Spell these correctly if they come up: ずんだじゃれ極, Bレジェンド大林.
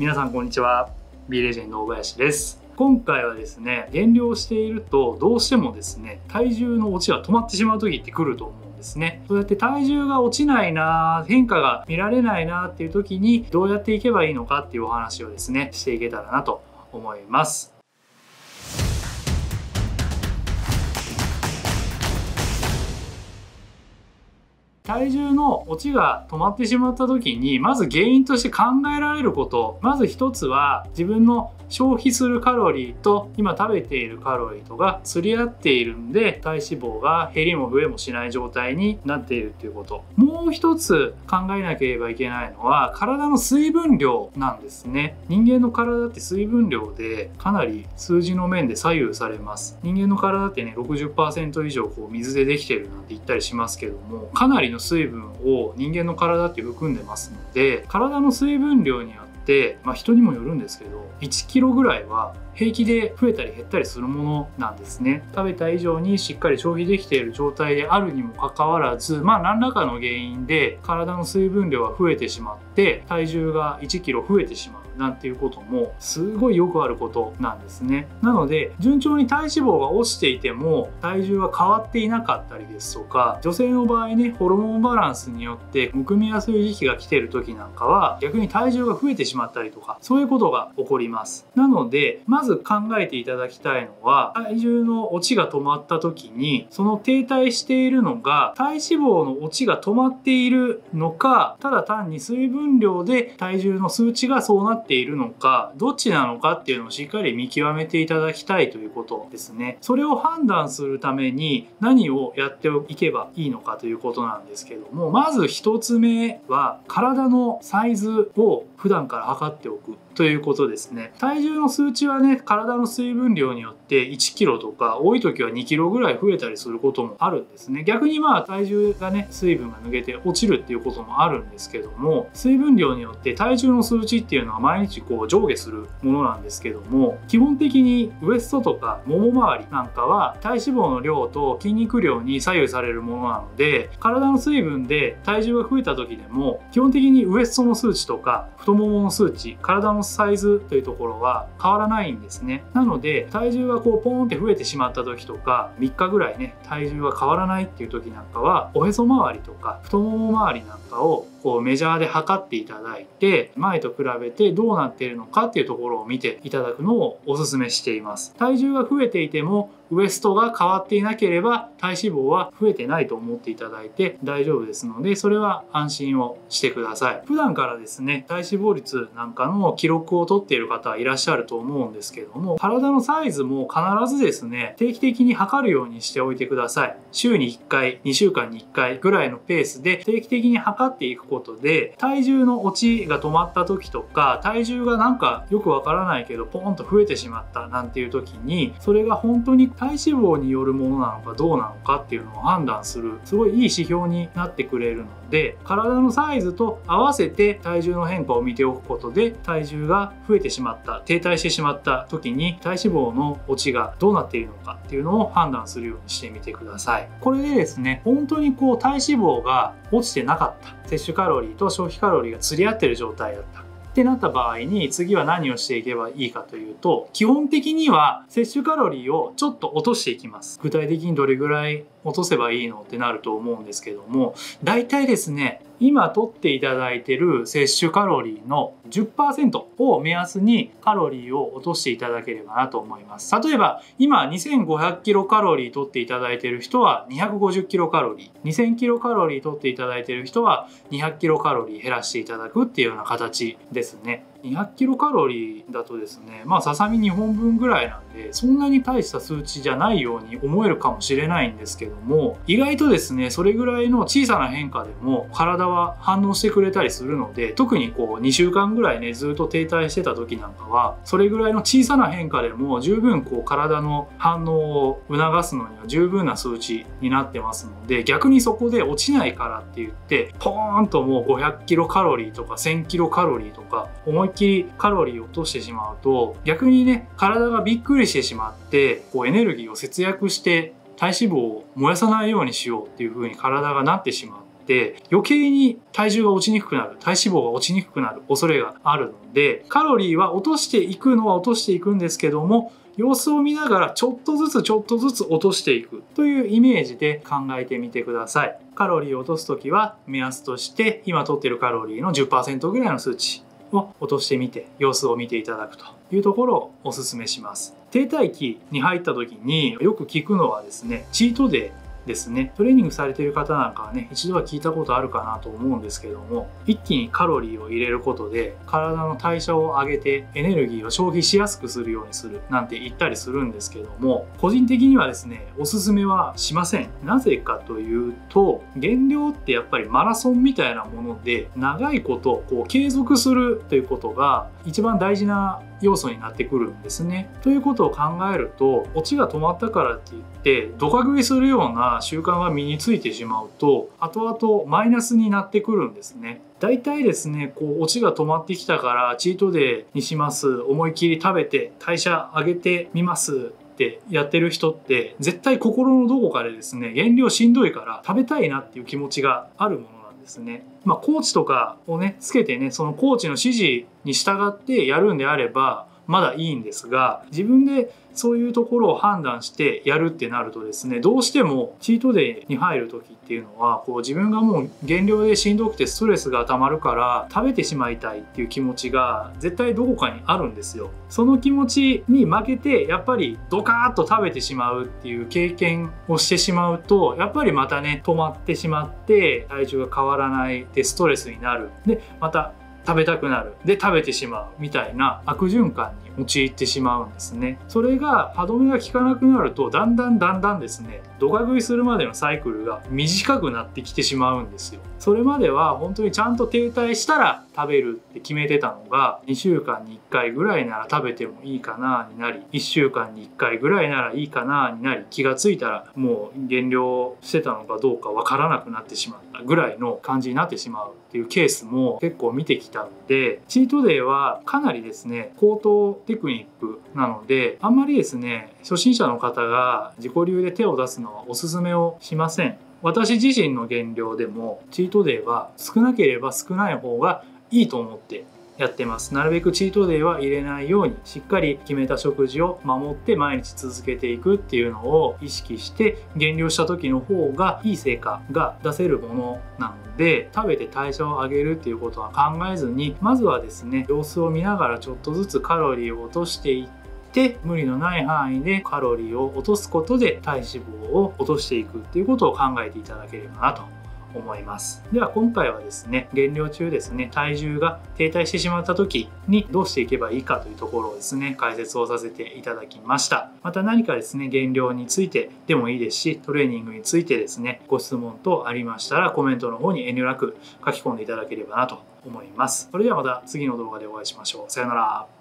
皆さんこんにちは、Bレジェンド大林です。今回はですね、減量しているとどうしてもですね、体重の落ちが止まってしまう時って来ると思うんですね。そうやって体重が落ちないな、変化が見られないなっていう時にどうやっていけばいいのかっていうお話をですね、していけたらなと思います。体重の落ちが止まってしまった時に、まず原因として考えられること、まず一つは自分の消費するカロリーと今食べているカロリーとが釣り合っているんで、体脂肪が減りも増えもしない状態になっているっていうこと。もう一つ考えなければいけないのは体の水分量なんですね。人間の体って水分量でかなり数字の面で左右されます。人間の体ってね、 60% 以上こう水でできてるなんて言ったりしますけども、かなりの水分を人間の体って含んでますので、体の水分量によって、人にもよるんですけど、1キロぐらいは平気で増えたり減ったりするものなんですね。食べた以上にしっかり消費できている状態であるにもかかわらず、何らかの原因で体の水分量が増えてしまって体重が1キロ増えてしまうなんていうこともすごいよくあることなんですね。なので順調に体脂肪が落ちていても体重が変わっていなかったりですとか、女性の場合ね、ホルモンバランスによってむくみやすい時期が来ている時なんかは逆に体重が増えてしまったりとか、そういうことが起こります。なのでまず考えていただきたいのは、体重の落ちが止まった時にその停滞しているのが体脂肪の落ちが止まっているのか、ただ単に水分量で体重の数値がそうなっているのか、どっちなのかっていうのをしっかり見極めていただきたいということですね。それを判断するために何をやっていけばいいのかということなんですけども、まず1つ目は体のサイズを普段から測っておくということですね。体重の数値はね、体の水分量によって1キロとか多い時は2キロぐらい増えたりすることもあるんですね。逆に体重がね、水分が抜けて落ちるっていうこともあるんですけども、水分量によって体重の数値っていうのは毎日こう上下するものなんですけども、基本的にウエストとかもも周りなんかは体脂肪の量と筋肉量に左右されるものなので、体の水分で体重が増えた時でも基本的にウエストの数値とか太ももの数値、体のサイズというところは変わらないんですね。なので体重がこうポーンって増えてしまった時とか、3日ぐらいね体重が変わらないっていう時なんかは、おへそ周りとか太もも周りなんかをこうメジャーで測っていただいて、前と比べてどうなっているのかっていうところを見ていただくのをおすすめしています。体重が増えていてもウエストが変わっていなければ体脂肪は増えてないと思っていただいて大丈夫ですので、それは安心をしてください。普段からですね、体脂肪率なんかの記録を取っている方いらっしゃると思うんですけども、体のサイズも必ずですね、定期的に測るようにしておいてください。週に1回、2週間に1回ぐらいのペースで定期的に測っていくことで、体重の落ちが止まった時とか、体重がなんかよくわからないけどポンと増えてしまったなんていう時に、それが本当に体脂肪によるものなのかどうなのかっていうのを判断するすごいいい指標になってくれるので、体のサイズと合わせて体重の変化を見ておくことで、体重が増えてしまった、停滞してしまった時に体脂肪の落ちがどうなっているのかっていうのを判断するようにしてみてください。これでですね、本当にこう体脂肪が落ちてなかった、摂取カロリーと消費カロリーが釣り合ってる状態だったってなった場合に、次は何をしていけばいいかというと、基本的には摂取カロリーをちょっと落としていきます。具体的にどれぐらい落とせばいいのってなると思うんですけども、だいたいですね、今取っていただいている摂取カロリーの 10% を目安にカロリーを落としていただければなと思います。例えば今2500キロカロリー取っていただいている人は250キロカロリー、2000キロカロリー取っていただいている人は200キロカロリー減らしていただくっていうような形ですね。200キロカロリーだとですね、ささみ2本分ぐらいなんで、そんなに大した数値じゃないように思えるかもしれないんですけども、意外とですね、それぐらいの小さな変化でも体は反応してくれたりするので、特にこう2週間ぐらいねずっと停滞してた時なんかは、それぐらいの小さな変化でも十分こう体の反応を促すのには十分な数値になってますので、逆にそこで落ちないからって言ってポーンともう500キロカロリーとか1000キロカロリーとか思いっきりカロリーを落としてしまうと、逆にね体がびっくりしてしまってこうエネルギーを節約して体脂肪を燃やさないようにしようっていう風に体がなってしまう。て余計に体重が落ちにくくなる、体脂肪が落ちにくくなる恐れがあるので、カロリーは落としていくのは落としていくんですけども、様子を見ながらちょっとずつちょっとずつ落としていくというイメージで考えてみてください。カロリーを落とす時は目安として今取っているカロリーの 10% ぐらいの数値を落としてみて様子を見ていただくというところをおすすめします。停滞期に入った時によく聞くのはですね、チートデーですね。トレーニングされている方なんかはね、一度は聞いたことあるかなと思うんですけども、一気にカロリーを入れることで体の代謝を上げてエネルギーを消費しやすくするようにするなんて言ったりするんですけども、個人的にはですねおすすめはしません。なぜかというと、減量ってやっぱりマラソンみたいなもので長いことこう継続するということが一番大事な要素になってくるんですね。ということを考えると、落ちが止まったからっていってドカ食いするような習慣が身についてしまうと後々マイナスになってくるんですね。だいたいですね、こう落ちが止まってきたからチートデーにします、思い切り食べて代謝上げてみますってやってる人って絶対心のどこかでですね、減量しんどいから食べたいなっていう気持ちがあるものなんですね。まあコーチとかをねつけてね、そのコーチの指示に従ってやるんであればまだいいんですが、自分でそういうところを判断してやるってなるとですね、どうしてもチートデイに入る時っていうのはこう自分がもう減量でしんどくてストレスがたまるから食べてしまいたいっていう気持ちが絶対どこかにあるんですよ。その気持ちに負けてやっぱりドカーッと食べてしまうっていう経験をしてしまうと、やっぱりまたね止まってしまって体重が変わらないでストレスになる、でまた食べたくなる、で食べてしまうみたいな悪循環に陥ってしまうんですね。それが歯止めが効かなくなるとだんだんですね、ドカ食いするまでのサイクルが短くなってきてしまうんですよ。それまでは本当にちゃんと停滞したら食べるって決めてたのが、2週間に1回ぐらいなら食べてもいいかなになり、1週間に1回ぐらいならいいかなになり、気がついたらもう減量してたのかどうかわからなくなってしまったぐらいの感じになってしまうっていうケースも結構見てきたので、チートデイはかなりですね高等テクニックなので、あんまりですね初心者の方が自己流で手を出すのはおすすめをしません。私自身の減量でもチートデイは少なければ少ない方がいいと思ってやってます。なるべくチートデイは入れないようにしっかり決めた食事を守って毎日続けていくっていうのを意識して減量した時の方がいい成果が出せるものなので、食べて代謝を上げるっていうことは考えずに、まずはですね様子を見ながらちょっとずつカロリーを落としていって、無理のない範囲でカロリーを落とすことで体脂肪を落としていくっていうことを考えていただければなと思います。では今回はですね、減量中ですね体重が停滞してしまった時にどうしていけばいいかというところをですね解説をさせていただきました。また何かですね減量についてでもいいですし、トレーニングについてですねご質問等ありましたらコメントの方に遠慮なく書き込んでいただければなと思います。それではまた次の動画でお会いしましょう。さようなら。